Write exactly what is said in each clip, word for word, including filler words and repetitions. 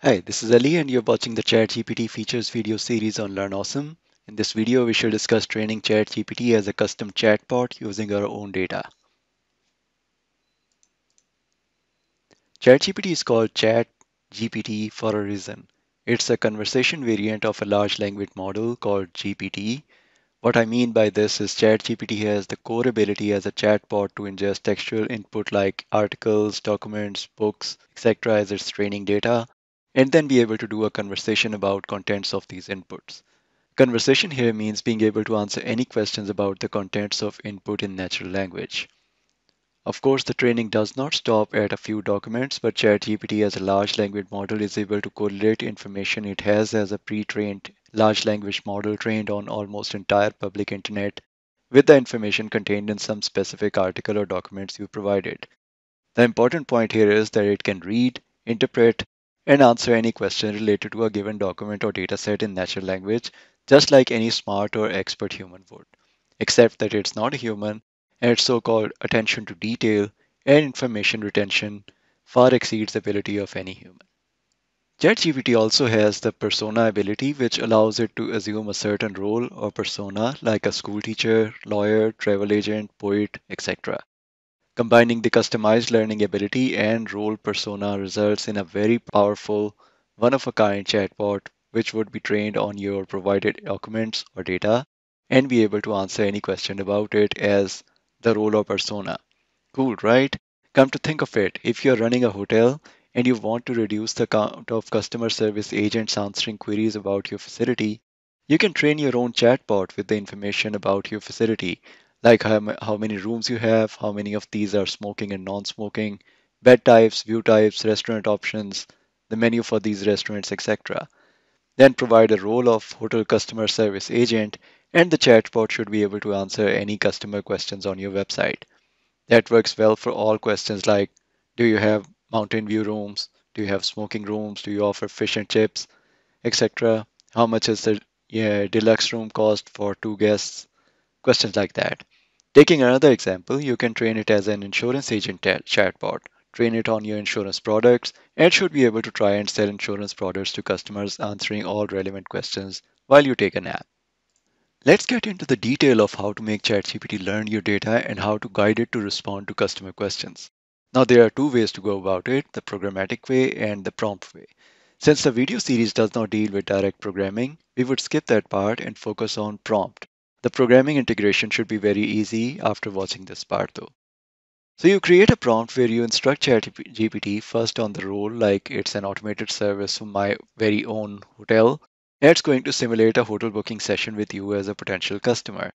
Hi, this is Ali and you're watching the ChatGPT features video series on Learn Awesome. In this video, we shall discuss training ChatGPT as a custom chatbot using our own data. ChatGPT is called ChatGPT for a reason. It's a conversation variant of a large language model called G P T. What I mean by this is ChatGPT has the core ability as a chatbot to ingest textual input like articles, documents, books, et cetera as its training data, and then be able to do a conversation about contents of these inputs. Conversation here means being able to answer any questions about the contents of input in natural language. Of course, the training does not stop at a few documents, but ChatGPT as a large language model is able to correlate information it has as a pre-trained large language model trained on almost entire public internet with the information contained in some specific article or documents you provided. The important point here is that it can read, interpret, and answer any question related to a given document or dataset in natural language, just like any smart or expert human would, except that it's not a human, and its so-called attention to detail and information retention far exceeds the ability of any human. ChatGPT also has the persona ability, which allows it to assume a certain role or persona, like a school teacher, lawyer, travel agent, poet, et cetera. Combining the customized learning ability and role persona results in a very powerful, one-of-a-kind chatbot, which would be trained on your provided documents or data and be able to answer any question about it as the role or persona. Cool, right? Come to think of it, if you're running a hotel and you want to reduce the count of customer service agents answering queries about your facility, you can train your own chatbot with the information about your facility, like how, how many rooms you have, how many of these are smoking and non-smoking, bed types, view types, restaurant options, the menu for these restaurants, et cetera. Then provide a role of hotel customer service agent, and the chatbot should be able to answer any customer questions on your website. That works well for all questions like, do you have mountain view rooms? Do you have smoking rooms? Do you offer fish and chips, et cetera? How much is the yeah, deluxe room cost for two guests? Questions like that. Taking another example, you can train it as an insurance agent chatbot, train it on your insurance products, and should be able to try and sell insurance products to customers answering all relevant questions while you take a nap. Let's get into the detail of how to make ChatGPT learn your data and how to guide it to respond to customer questions. Now, there are two ways to go about it, the programmatic way and the prompt way. Since the video series does not deal with direct programming, we would skip that part and focus on prompt. The programming integration should be very easy after watching this part though. So you create a prompt where you instruct ChatGPT first on the role, like it's an automated service for my very own hotel. It's going to simulate a hotel booking session with you as a potential customer.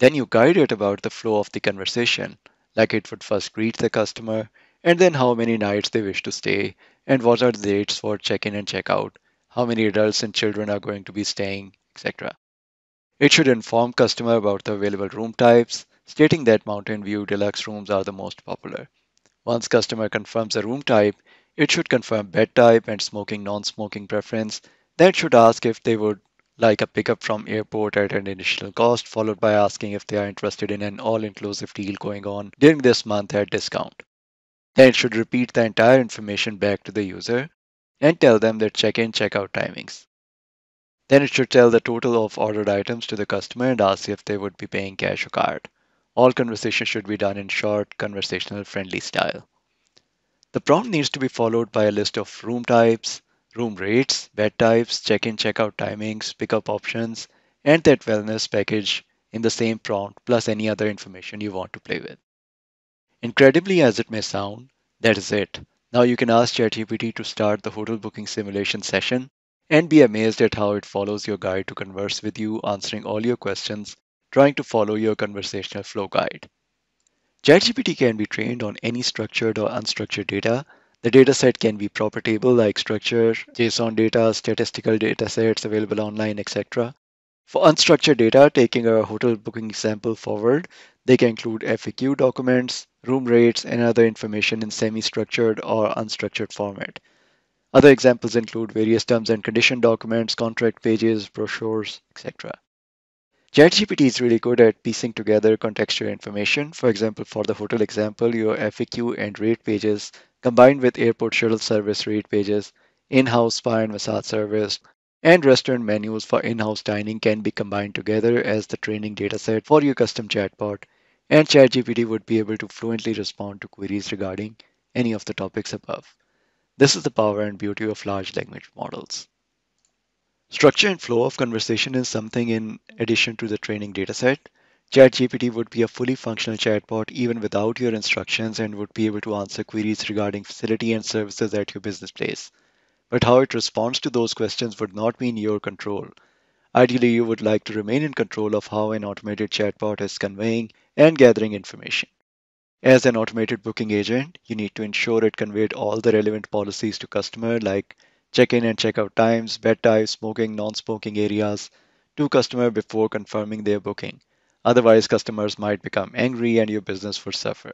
Then you guide it about the flow of the conversation, like it would first greet the customer, and then how many nights they wish to stay, and what are the dates for check-in and check-out, how many adults and children are going to be staying, et cetera. It should inform customer about the available room types, stating that Mountain View Deluxe rooms are the most popular. Once customer confirms a room type, it should confirm bed type and smoking non-smoking preference, then it should ask if they would like a pickup from airport at an initial cost, followed by asking if they are interested in an all-inclusive deal going on during this month at discount. Then it should repeat the entire information back to the user and tell them their check-in, check-out timings. Then it should tell the total of ordered items to the customer and ask if they would be paying cash or card. All conversation should be done in short, conversational-friendly style. The prompt needs to be followed by a list of room types, room rates, bed types, check-in, check-out timings, pickup options, and that wellness package in the same prompt, plus any other information you want to play with. Incredibly as it may sound, that is it. Now you can ask ChatGPT to start the hotel booking simulation session, and be amazed at how it follows your guide to converse with you, answering all your questions, trying to follow your conversational flow guide. ChatGPT can be trained on any structured or unstructured data. The dataset can be proper table like structure, JSON data, statistical datasets available online, et cetera. For unstructured data, taking a hotel booking sample forward, they can include F A Q documents, room rates, and other information in semi-structured or unstructured format. Other examples include various terms and condition documents, contract pages, brochures, et cetera. ChatGPT is really good at piecing together contextual information. For example, for the hotel example, your F A Q and rate pages combined with airport shuttle service rate pages in-house spa and massage service, and restaurant menus for in-house dining can be combined together as the training dataset for your custom chatbot, and ChatGPT would be able to fluently respond to queries regarding any of the topics above. This is the power and beauty of large language models. Structure and flow of conversation is something in addition to the training dataset. ChatGPT would be a fully functional chatbot even without your instructions and would be able to answer queries regarding facility and services at your business place. But how it responds to those questions would not be in your control. Ideally, you would like to remain in control of how an automated chatbot is conveying and gathering information. As an automated booking agent, you need to ensure it conveyed all the relevant policies to customer like check-in and check-out times, bed types, smoking, non-smoking areas to customer before confirming their booking. Otherwise, customers might become angry and your business would suffer.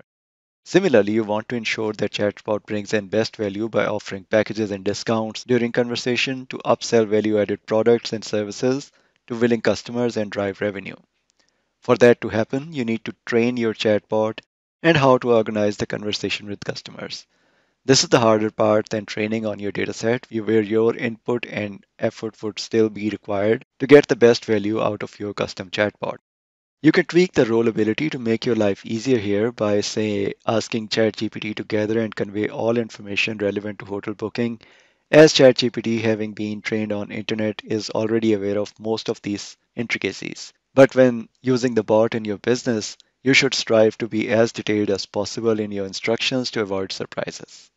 Similarly, you want to ensure that chatbot brings in best value by offering packages and discounts during conversation to upsell value-added products and services to willing customers and drive revenue. For that to happen, you need to train your chatbot and how to organize the conversation with customers. This is the harder part than training on your dataset, where your input and effort would still be required to get the best value out of your custom chatbot. You can tweak the rollability to make your life easier here by, say, asking ChatGPT to gather and convey all information relevant to hotel booking, as ChatGPT, having been trained on internet, is already aware of most of these intricacies. But when using the bot in your business, you should strive to be as detailed as possible in your instructions to avoid surprises.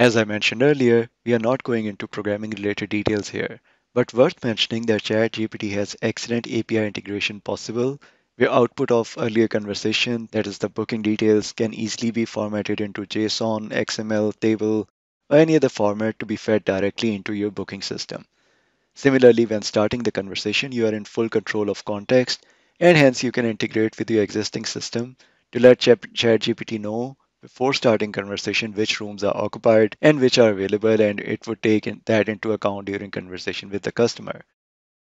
As I mentioned earlier, we are not going into programming-related details here, but worth mentioning that ChatGPT has excellent A P I integration possible, where output of earlier conversation, that is the booking details, can easily be formatted into JSON, X M L, table, or any other format to be fed directly into your booking system. Similarly, when starting the conversation, you are in full control of context, and hence you can integrate with your existing system to let ChatGPT know before starting conversation which rooms are occupied and which are available, and it would take that into account during conversation with the customer.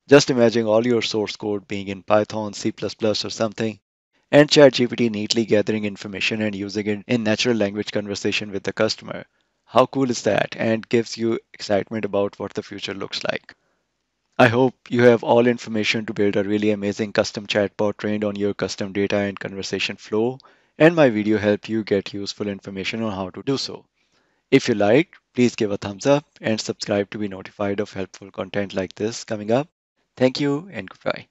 Just imagine all your source code being in Python, C plus plus, or something, and ChatGPT neatly gathering information and using it in natural language conversation with the customer. How cool is that? And gives you excitement about what the future looks like. I hope you have all information to build a really amazing custom chatbot trained on your custom data and conversation flow, and my video helped you get useful information on how to do so. If you liked, please give a thumbs up and subscribe to be notified of helpful content like this coming up. Thank you and goodbye.